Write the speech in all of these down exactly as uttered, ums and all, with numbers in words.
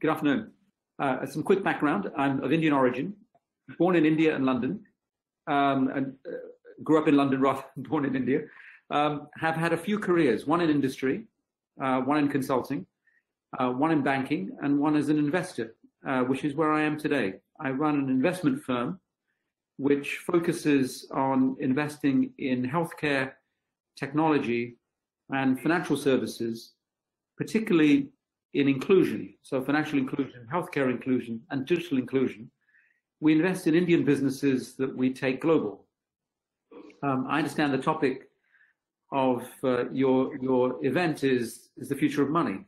Good afternoon. Uh, some quick background. I'm of Indian origin, born in India and London, um, and uh, grew up in London rather than born in India. Um, have had a few careers, one in industry, uh, one in consulting, uh, one in banking, and one as an investor, uh, which is where I am today. I run an investment firm which focuses on investing in healthcare, technology, and financial services, particularly in inclusion, so financial inclusion, healthcare inclusion, and digital inclusion. We invest in Indian businesses that we take global. Um, I understand the topic of uh, your, your event is, is the future of money.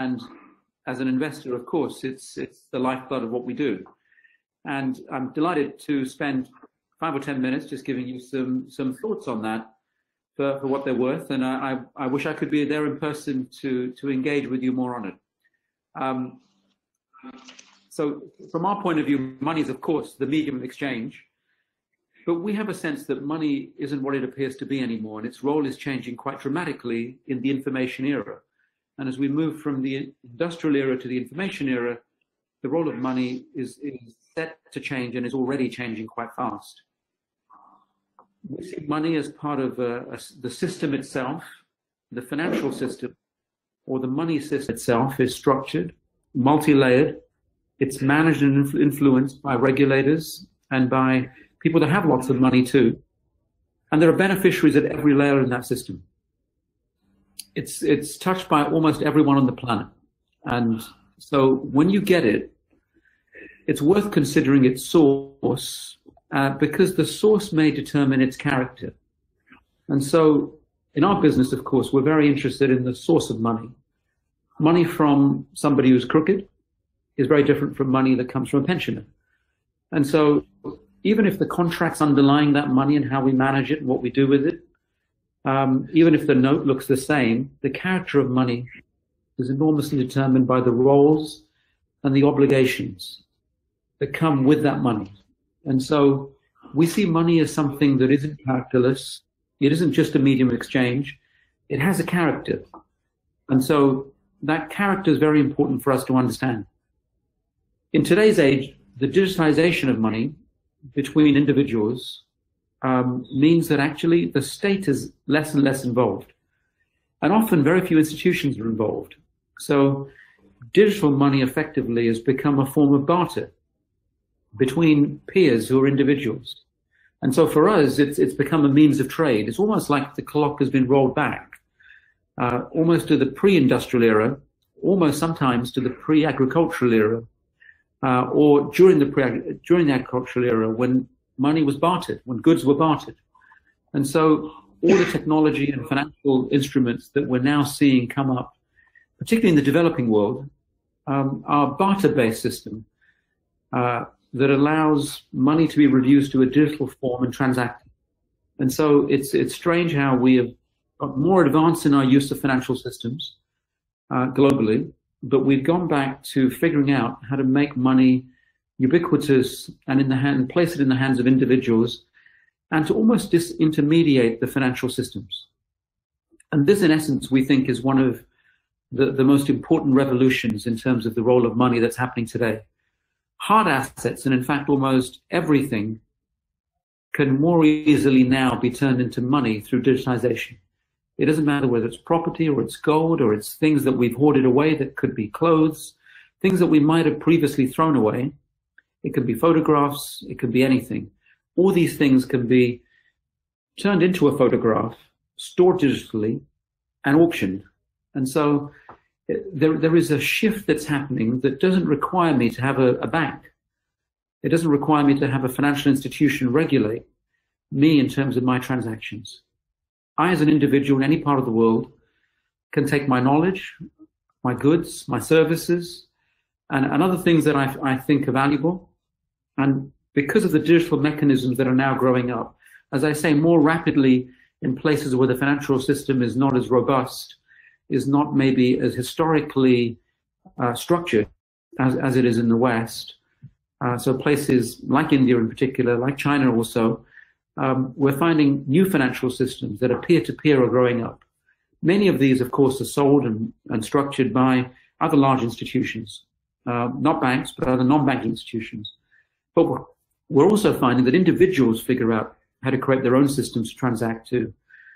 And as an investor, of course, it's, it's the lifeblood of what we do. And I'm delighted to spend five or ten minutes just giving you some, some thoughts on that for, for what they're worth. And I, I, I wish I could be there in person to, to engage with you more on it. Um, so from our point of view, money is, of course, the medium of exchange. But we have a sense that money isn't what it appears to be anymore, and its role is changing quite dramatically in the information era. And as we move from the industrial era to the information era, the role of money is, is set to change and is already changing quite fast. We see money as part of a, a, the system itself. The financial system, or the money system itself, is structured, multi-layered. It's managed and influ influenced by regulators and by people that have lots of money too. And there are beneficiaries at every layer in that system. It's, it's touched by almost everyone on the planet. And so when you get it, it's worth considering its source, uh, because the source may determine its character. And so in our business, of course, we're very interested in the source of money. Money from somebody who's crooked is very different from money that comes from a pensioner. And so even if the contracts underlying that money and how we manage it and what we do with it, um, even if the note looks the same, the character of money is enormously determined by the roles and the obligations that come with that money. And so we see money as something that isn't characterless. It isn't just a medium of exchange. It has a character. And so that character is very important for us to understand. In today's age, the digitization of money between individuals um, means that actually the state is less and less involved. And often very few institutions are involved. So digital money effectively has become a form of barter between peers who are individuals. And so for us, it's, it's become a means of trade. It's almost like the clock has been rolled back, uh, almost to the pre-industrial era, almost sometimes to the pre-agricultural era, uh, or during the, pre during the agricultural era when money was bartered, when goods were bartered. And so all the technology and financial instruments that we're now seeing come up, particularly in the developing world, um, are barter-based system uh, that allows money to be reduced to a digital form and transacted. And so it's, it's strange how we have got more advanced in our use of financial systems uh, globally, but we've gone back to figuring out how to make money ubiquitous and in the hand, place it in the hands of individuals, and to almost disintermediate the financial systems. And this, in essence, we think is one of the, the most important revolutions in terms of the role of money that's happening today. Hard assets, and in fact almost everything, can more easily now be turned into money through digitization. It doesn't matter whether it's property or it's gold or it's things that we've hoarded away that could be clothes, things that we might have previously thrown away. It could be photographs, it could be anything. All these things can be turned into a photograph, stored digitally, and auctioned. And so there, there is a shift that's happening that doesn't require me to have a, a bank. It doesn't require me to have a financial institution regulate me in terms of my transactions. I, as an individual in any part of the world, can take my knowledge, my goods, my services, and, and other things that I, I think are valuable, and because of the digital mechanisms that are now growing up, as I say, more rapidly in places where the financial system is not as robust, is not maybe as historically uh, structured as, as it is in the West. Uh, so places like India in particular, like China also, um, we're finding new financial systems that are peer-to-peer are growing up. Many of these, of course, are sold and, and structured by other large institutions. uh, not banks, but other non-banking institutions. But we're also finding that individuals figure out how to create their own systems to transact too.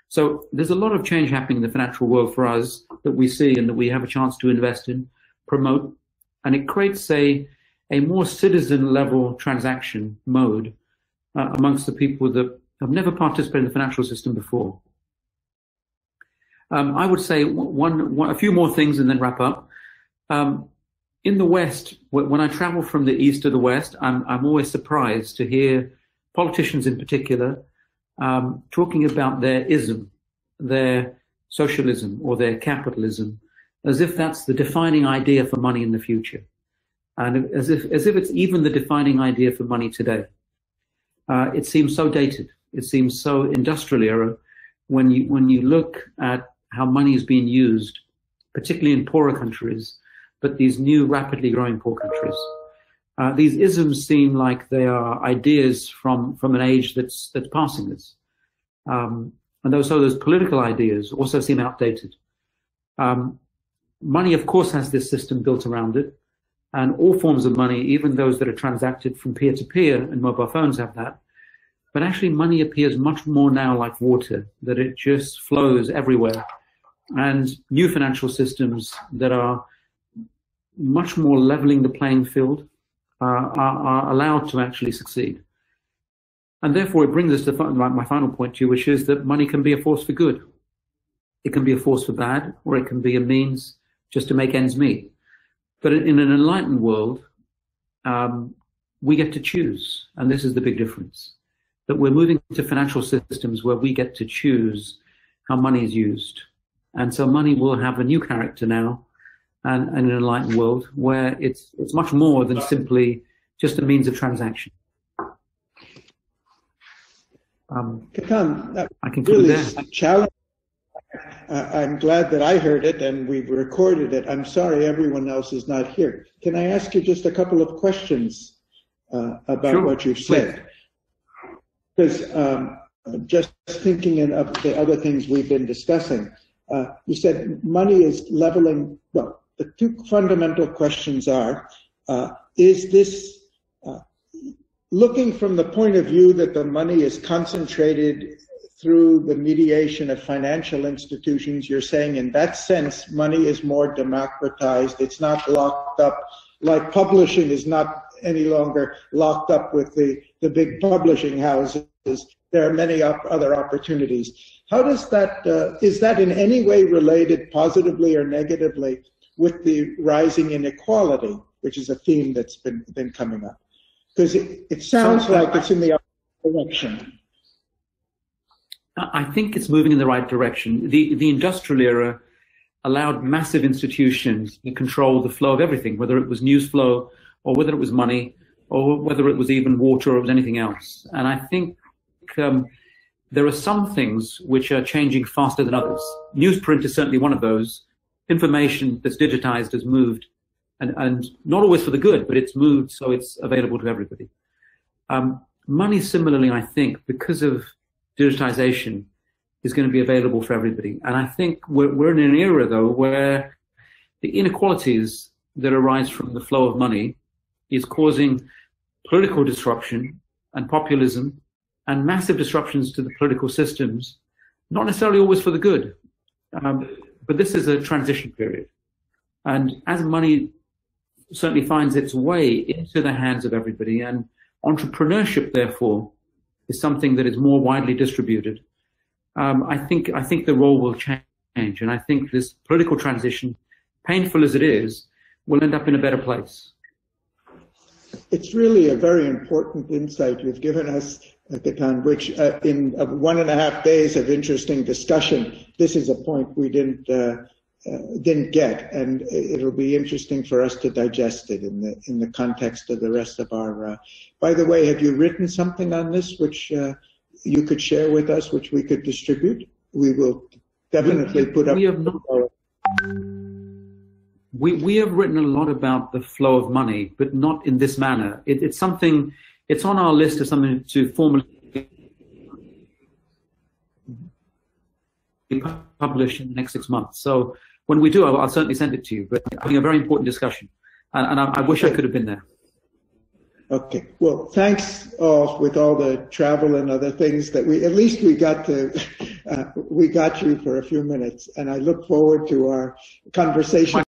So there's a lot of change happening in the financial world for us that we see and that we have a chance to invest in, promote, and it creates a, a more citizen-level transaction mode uh, amongst the people that have never participated in the financial system before. Um, I would say one, one, a few more things and then wrap up. Um, in the West, when I travel from the East to the West, I'm, I'm always surprised to hear politicians in particular um, talking about their ism, their socialism or their capitalism, as if that's the defining idea for money in the future, and as if, as if it's even the defining idea for money today. Uh, it seems so dated. It seems so industrial era. When you, when you look at how money is being used, particularly in poorer countries, but these new rapidly growing poor countries, uh, these isms seem like they are ideas from, from an age that's, that's passing us. Um, and those, so those political ideas also seem outdated. Um, money, of course, has this system built around it, and all forms of money, even those that are transacted from peer-to-peer, and mobile phones have that. But actually money appears much more now like water, that it just flows everywhere. And new financial systems that are much more leveling the playing field uh, are, are allowed to actually succeed. And therefore it brings us to my final point to you, which is that money can be a force for good. It can be a force for bad, or it can be a means just to make ends meet. But in an enlightened world, um, we get to choose, and this is the big difference. That we're moving to financial systems where we get to choose how money is used. And so money will have a new character now, and, and an enlightened world where it's, it's much more than simply just a means of transaction. Um, Ketan, that I can really challenge. I'm glad that I heard it and we've recorded it. I'm sorry everyone else is not here. Can I ask you just a couple of questions uh, about sure, what you've said? Please. Because um, just thinking of the other things we've been discussing, uh, you said money is leveling. Well, the two fundamental questions are, uh, is this, uh, looking from the point of view that the money is concentrated through the mediation of financial institutions, you're saying in that sense, money is more democratized. It's not locked up, like publishing is not any longer locked up with the, the big publishing houses. There are many op other opportunities. How does that, uh, is that in any way related positively or negatively with the rising inequality, which is a theme that's been, been coming up? Because it, it sounds like it's in the opposite direction. I think it's moving in the right direction. The, the industrial era allowed massive institutions to control the flow of everything, whether it was news flow, or whether it was money, or whether it was even water, or it was anything else. And I think um, there are some things which are changing faster than others. Newsprint is certainly one of those. Information that's digitized has moved, and, and not always for the good, but it's moved so it's available to everybody. Um, money, similarly, I think, because of digitization, is going to be available for everybody. And I think we're, we're in an era, though, where the inequalities that arise from the flow of money is causing political disruption and populism and massive disruptions to the political systems, not necessarily always for the good. Um, but this is a transition period. And as money certainly finds its way into the hands of everybody, and entrepreneurship, therefore, is something that is more widely distributed, um, I think, I think the role will change. And I think this political transition, painful as it is, will end up in a better place. It's really a very important insight you've given us, Ketan, which uh, in uh, one and a half days of interesting discussion, this is a point we didn't uh, uh, didn't get, and it'll be interesting for us to digest it in the in the context of the rest of our. Uh, by the way, have you written something on this which uh, you could share with us, which we could distribute? We will definitely we, put up. We have not. We, we have written a lot about the flow of money, but not in this manner. It, it's something, it's on our list of something to formally publish in the next six months. So when we do, I'll, I'll certainly send it to you, but I think a very important discussion. and, and I, I wish I could have been there. Okay. Well, thanks all. With all the travel and other things that we, at least we got to, uh, we got you for a few minutes, and I look forward to our conversation.